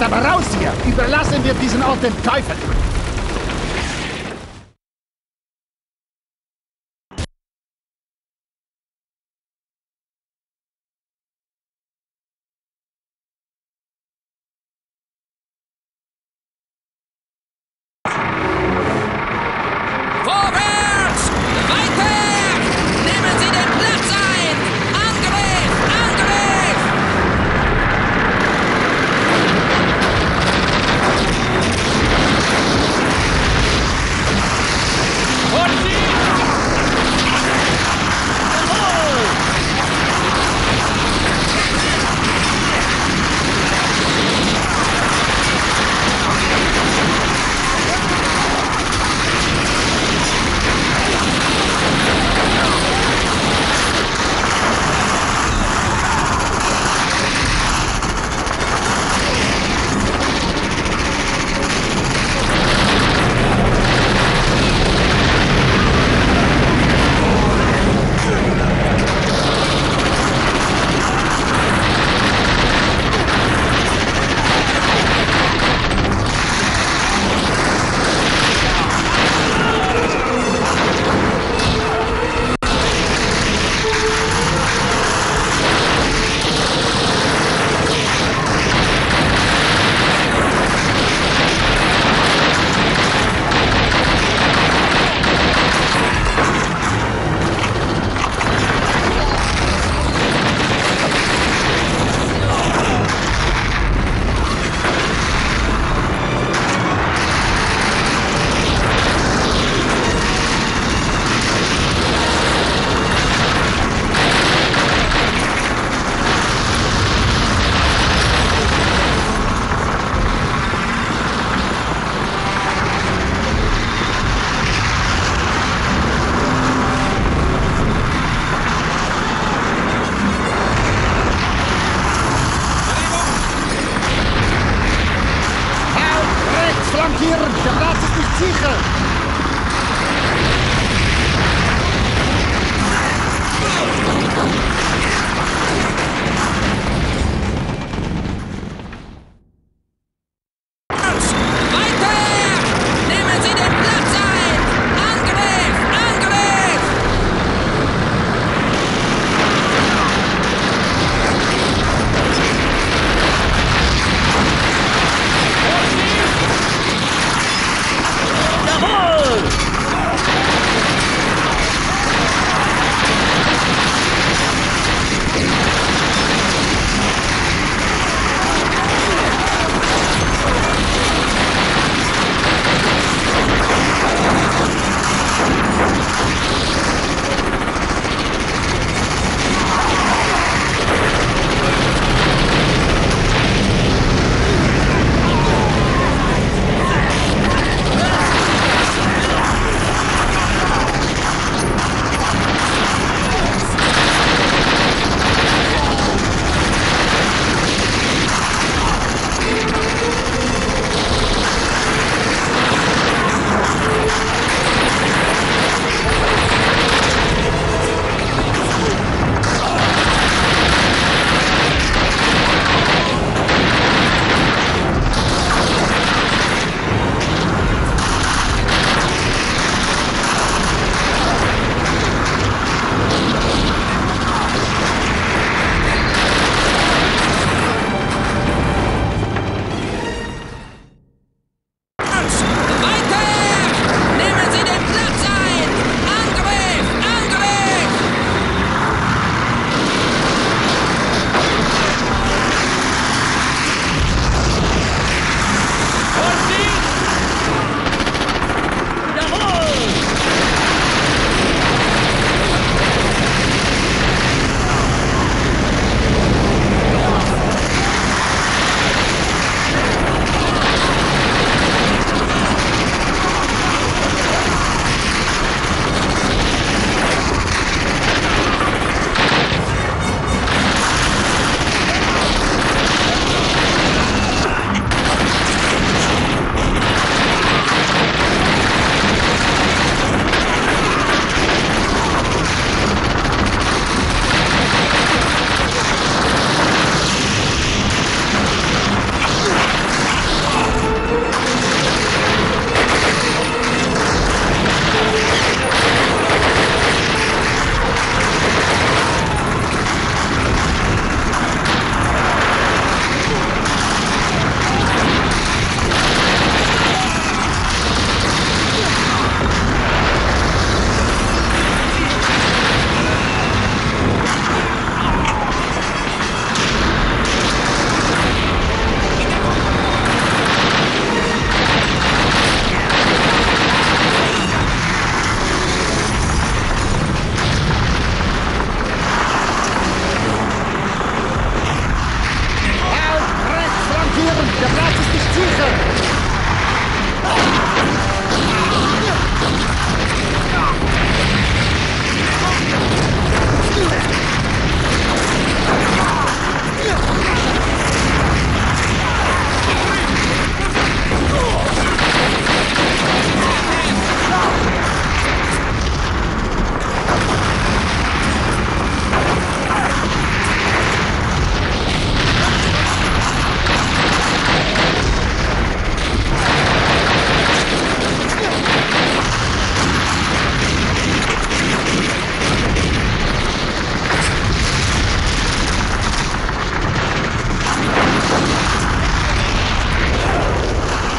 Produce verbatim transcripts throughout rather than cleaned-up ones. Jetzt aber raus hier! Überlassen wir diesen Ort dem Teufel!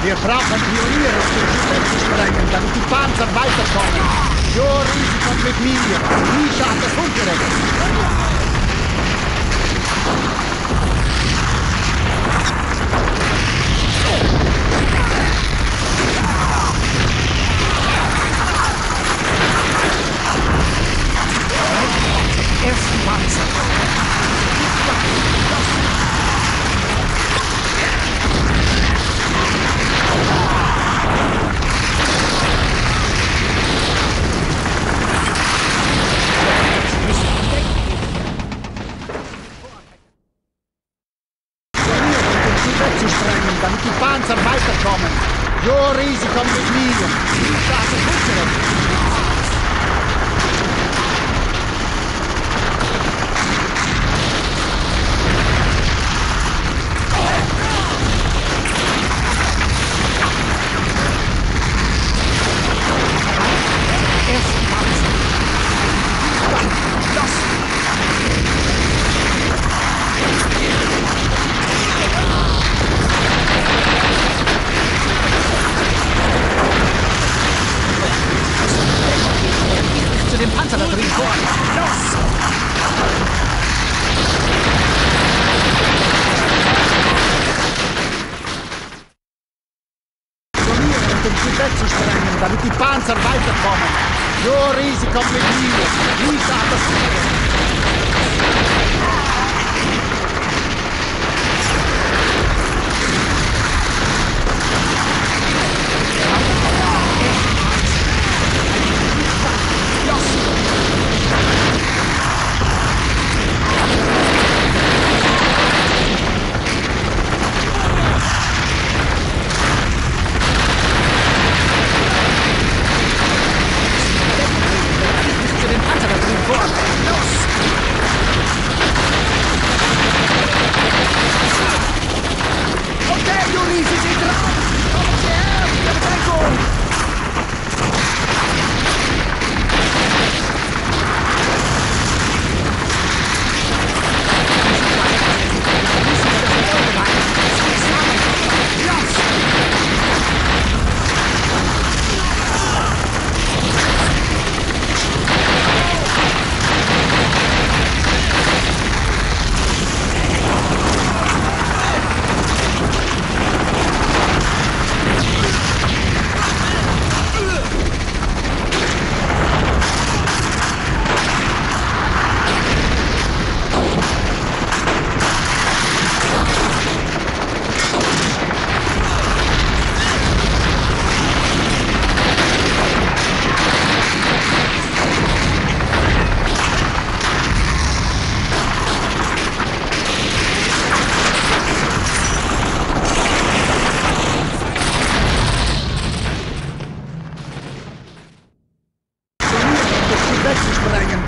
Wir brauchen Pioniere für die Selbstsprengen, damit die Panzer weiterkommen. Jor kommt mit mir. Nisha hat das Hund gerettet. Damit die Panzer weiterkommen. Jori, sie kommen mit mir. Die Straße ist unsere. Wegzusprengen, damit die Panzer weiterkommen. Jori, sie kommen mit mir. Nisha hat das damit die Panzer weiterkommen. Jori, sie kommen mit mir. Nisha hat das Hund gerettet.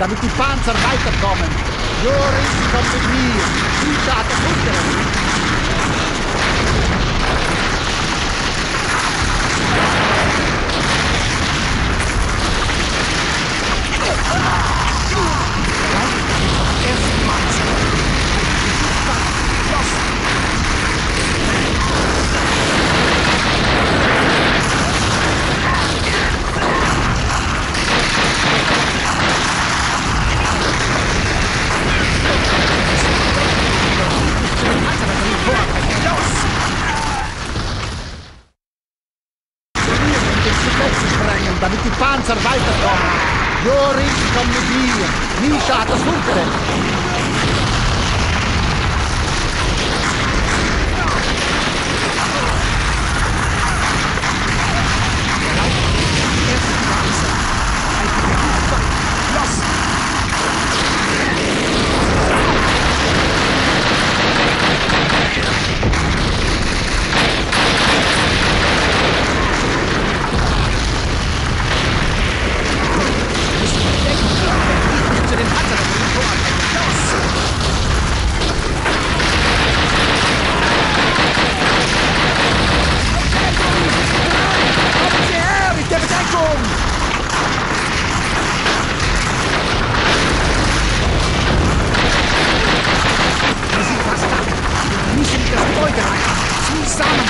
Damit die Panzer weiterkommen. Jori, sie kommen mit mir. Nisha hat das Hund gerettet. zusammen! Los!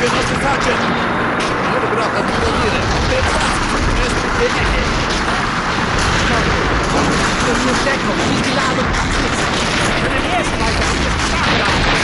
wynoszę zaczyn! Dobra, tam było wiele. Piętnastki, jest wypienienie. Już już tego, nic ladów, nic. Który nie jest fajna, jest szafra.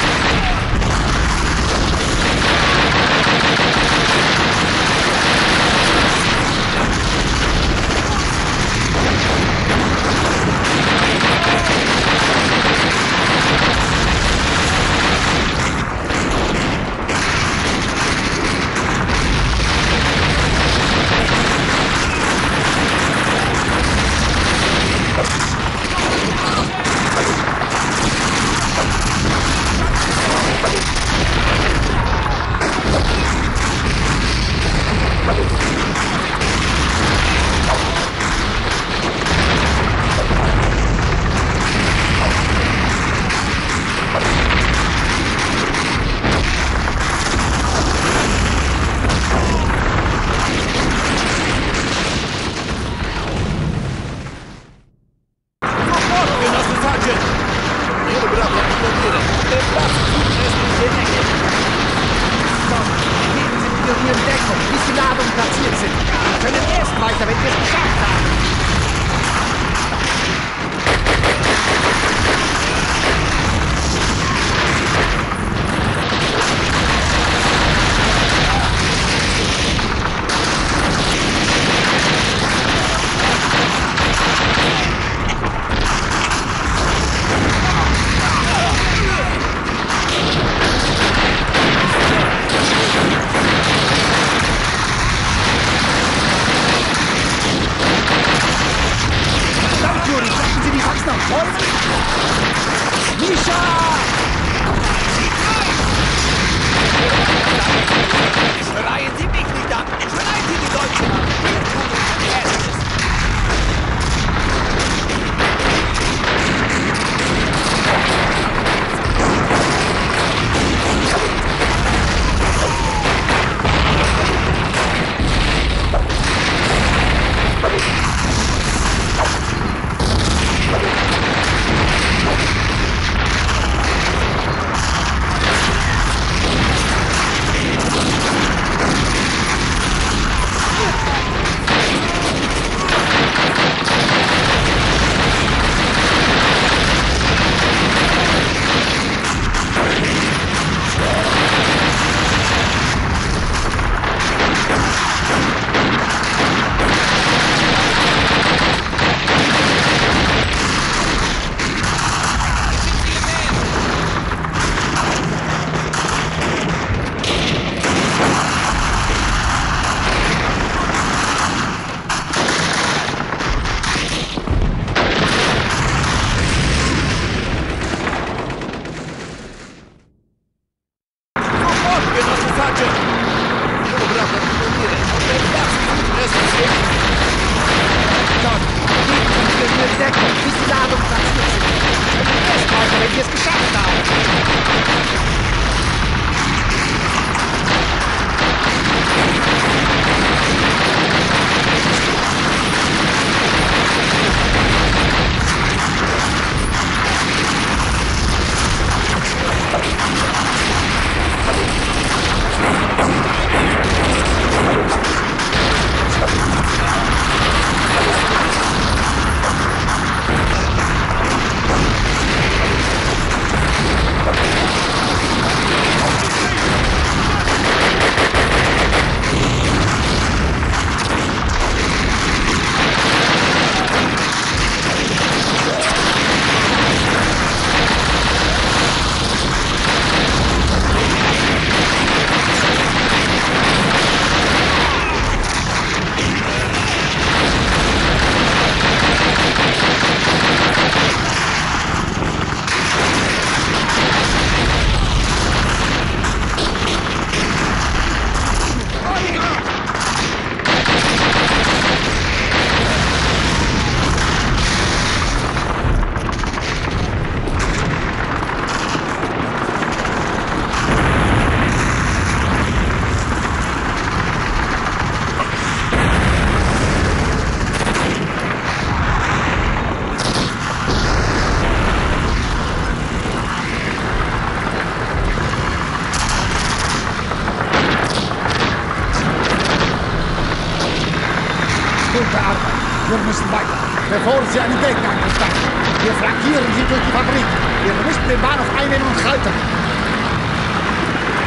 gute Arbeit. Wir müssen weiter, bevor sie einen Gegner angreifen. Wir flankieren sie durch die Fabrik. Wir müssen den Bahnhof einnehmen und halten.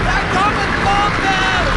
Da kommen Bomben!